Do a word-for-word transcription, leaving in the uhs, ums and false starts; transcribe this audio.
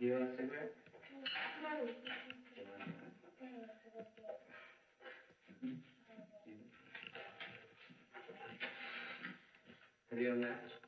Do you want a cigarette? No. Have you a match?